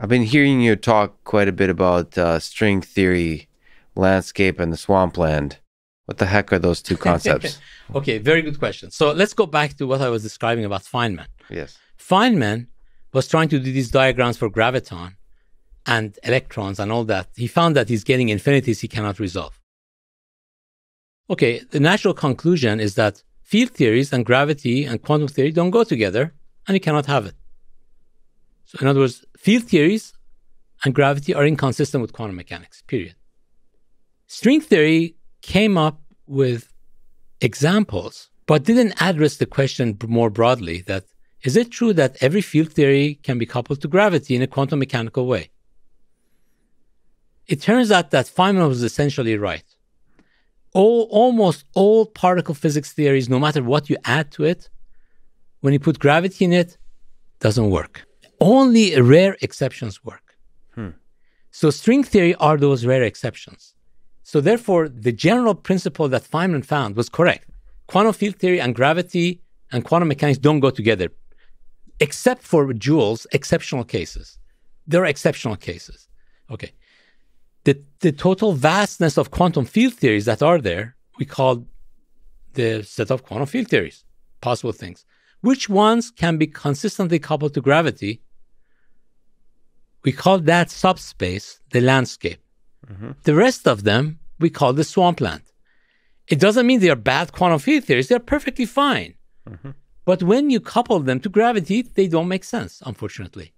I've been hearing you talk quite a bit about string theory, landscape, and the swampland. What the heck are those two concepts? Okay, very good question. So let's go back to what I was describing about Feynman. Yes. Feynman was trying to do these diagrams for graviton and electrons and all that. He found that he's getting infinities he cannot resolve. Okay, the natural conclusion is that field theories and gravity and quantum theory don't go together, and you cannot have it. So in other words, field theories and gravity are inconsistent with quantum mechanics, period. String theory came up with examples, but didn't address the question more broadly that, is it true that every field theory can be coupled to gravity in a quantum mechanical way? It turns out that Feynman was essentially right. Almost all particle physics theories, no matter what you add to it, when you put gravity in it, doesn't work. Only rare exceptions work. So string theory are those rare exceptions. So therefore, the general principle that Feynman found was correct. Quantum field theory and gravity and quantum mechanics don't go together, except for Joule's exceptional cases. There are exceptional cases. Okay. The total vastness of quantum field theories that are there, we call the set of quantum field theories, possible things. Which ones can be consistently coupled to gravity? We call that subspace the landscape. The rest of them we call the swampland. It doesn't mean they are bad quantum field theories. They're perfectly fine. But when you couple them to gravity, they don't make sense, unfortunately.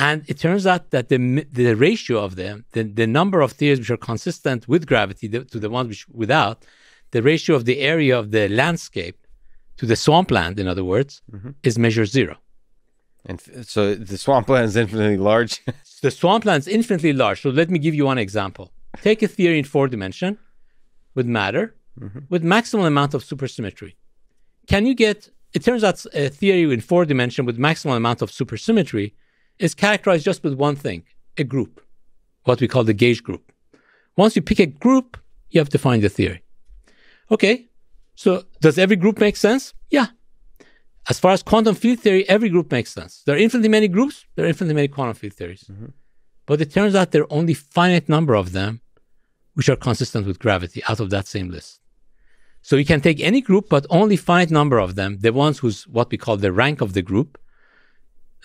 And it turns out that the ratio of them, the number of theories which are consistent with gravity to the ones which without, the ratio of the area of the landscape to the swampland, in other words, is measure 0. And so the swampland is infinitely large? The swampland is infinitely large. So let me give you one example. Take a theory in 4D with matter, with maximum amount of supersymmetry. Can you get, it turns out a theory in 4D with maximum amount of supersymmetry is characterized just with one thing, a group, what we call the gauge group. Once you pick a group, you have to find the theory. Okay, so does every group make sense? Yeah. As far as quantum field theory, every group makes sense. There are infinitely many groups, there are infinitely many quantum field theories. But it turns out there are only finite number of them which are consistent with gravity out of that same list. So you can take any group, but only finite number of them, the ones whose what we call the rank of the group,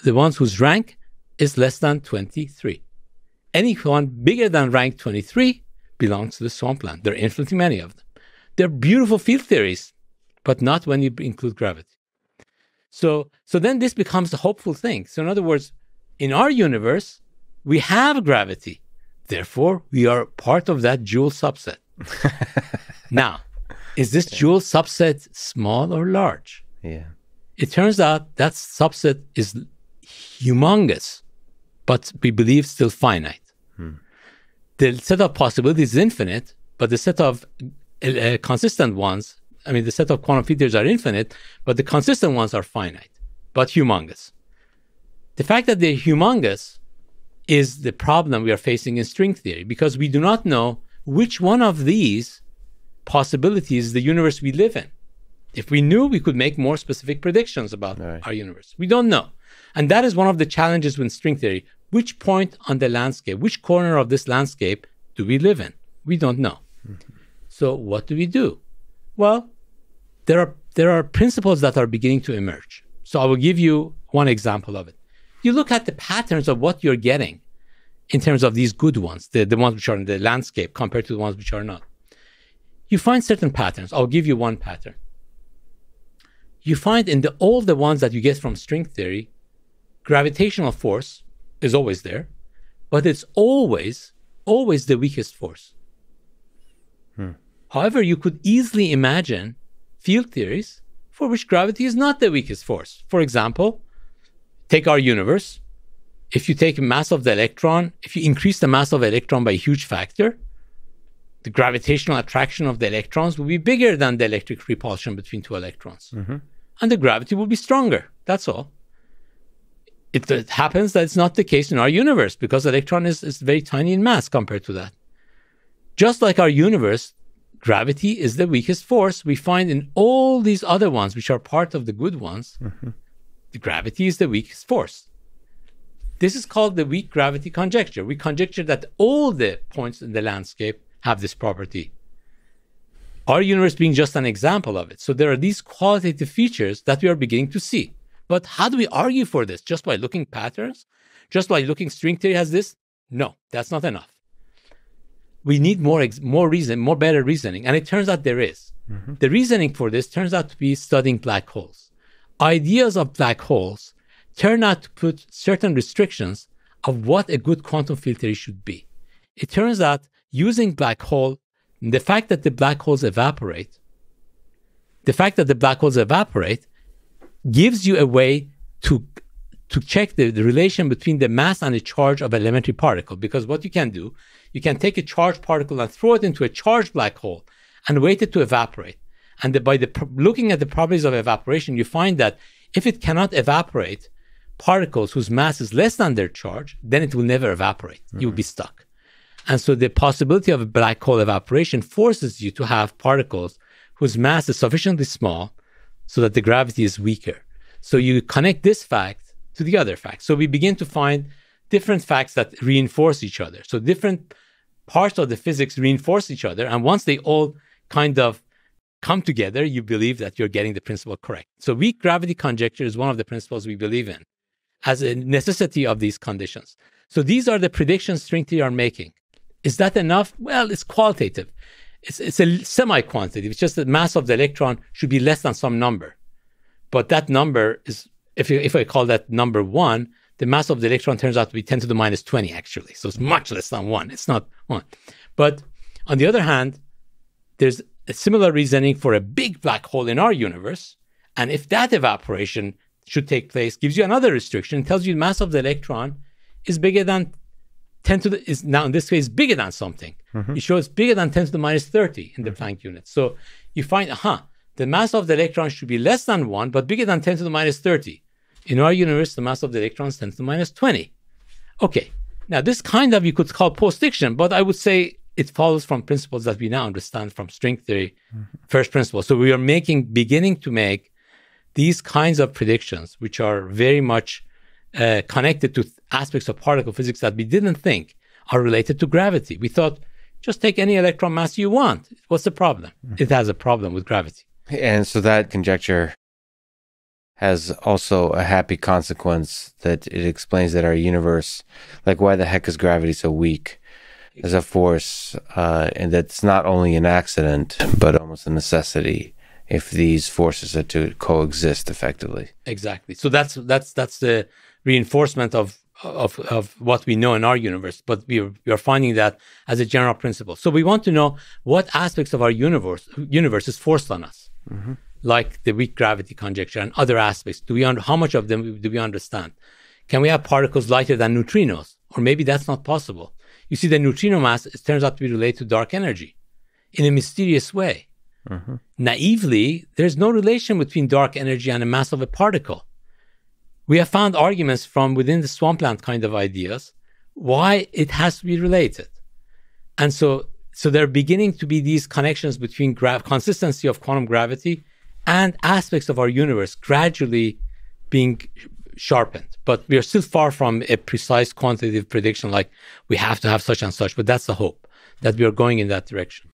the ones whose rank is less than 23. Anyone bigger than rank 23 belongs to the swampland. There are infinitely many of them. They're beautiful field theories, but not when you include gravity. So then this becomes a hopeful thing. So in other words, in our universe, we have gravity. Therefore, we are part of that Joule subset. Now, is this Joule subset small or large? Yeah. It turns out that subset is humongous, but we believe still finite. The set of possibilities is infinite, but the set of consistent ones, I mean, the set of quantum field theories are infinite, but the consistent ones are finite, but humongous. The fact that they're humongous is the problem we are facing in string theory, because we do not know which one of these possibilities is the universe we live in. If we knew, we could make more specific predictions about our universe. We don't know. And that is one of the challenges with string theory. Which point on the landscape, which corner of this landscape do we live in? We don't know. So what do we do? Well, there are principles that are beginning to emerge. So I will give you one example of it. You look at the patterns of what you're getting in terms of these good ones, the ones which are in the landscape compared to the ones which are not. You find certain patterns. I'll give you one pattern. You find in all the ones that you get from string theory, gravitational force is always there, but it's always the weakest force. However, you could easily imagine field theories for which gravity is not the weakest force. For example, take our universe. If you take mass of the electron, if you increase the mass of the electron by a huge factor, the gravitational attraction of the electrons will be bigger than the electric repulsion between two electrons. And the gravity will be stronger, that's all. It happens that it's not the case in our universe because the electron is very tiny in mass compared to that. Just like our universe, gravity is the weakest force. We find in all these other ones, which are part of the good ones, the gravity is the weakest force. This is called the weak gravity conjecture. We conjecture that all the points in the landscape have this property. Our universe being just an example of it. So there are these qualitative features that we are beginning to see. But how do we argue for this? Just by looking patterns? Just by looking string theory has this? No, that's not enough. We need better reasoning. And it turns out there is. Mm-hmm. The reasoning for this turns out to be studying black holes. Ideas of black holes turn out to put certain restrictions of what a good quantum field theory should be. It turns out using black hole, the fact that the black holes evaporate, gives you a way to check the relation between the mass and the charge of an elementary particle. Because what you can do, you can take a charged particle and throw it into a charged black hole and wait it to evaporate. And by looking at the properties of evaporation, you find that if it cannot evaporate particles whose mass is less than their charge, then it will never evaporate. Mm-hmm. You'll be stuck. And so the possibility of a black hole evaporation forces you to have particles whose mass is sufficiently small so that the gravity is weaker. So you connect this fact to the other fact. So we begin to find different facts that reinforce each other. So different parts of the physics reinforce each other. And once they all kind of come together, you believe that you're getting the principle correct. So weak gravity conjecture is one of the principles we believe in as a necessity of these conditions. So these are the predictions string theory are making. Is that enough? Well, it's qualitative. It's a semi-quantitative. It's just the mass of the electron should be less than some number. But that number is, if I call that number 1, the mass of the electron turns out to be 10 to the minus 20, actually. So it's much less than 1. It's not 1. But on the other hand, there's a similar reasoning for a big black hole in our universe. And if that evaporation should take place, gives you another restriction. It tells you the mass of the electron is bigger than 10 to the, is now in this case bigger than something. Mm-hmm. It shows bigger than 10 to the minus 30 in the Planck unit. So you find, the mass of the electron should be less than 1, but bigger than 10 to the minus 30. In our universe, the mass of the electron is 10 to the minus 20. Okay, now this kind of you could call postdiction, but I would say it follows from principles that we now understand from string theory, first principle. So we are beginning to make these kinds of predictions, which are very much connected to aspects of particle physics that we didn't think are related to gravity. We thought, just take any electron mass you want. What's the problem? Mm-hmm. It has a problem with gravity. And so that conjecture has also a happy consequence that it explains that our universe, like why the heck is gravity so weak as a force? And that's not only an accident, but almost a necessity if these forces are to coexist effectively. Exactly. So that's the reinforcement of what we know in our universe, but we are finding that as a general principle. So we want to know what aspects of our universe is forced on us, mm-hmm. like the weak gravity conjecture and other aspects. How much of them do we understand? Can we have particles lighter than neutrinos? Or maybe that's not possible. You see, the neutrino mass, it turns out to be related to dark energy in a mysterious way. Mm-hmm. Naively, there's no relation between dark energy and the mass of a particle. We have found arguments from within the swampland kind of ideas why it has to be related. And so there are beginning to be these connections between consistency of quantum gravity and aspects of our universe gradually being sharpened. But we are still far from a precise quantitative prediction like we have to have such and such, but that's the hope that we are going in that direction.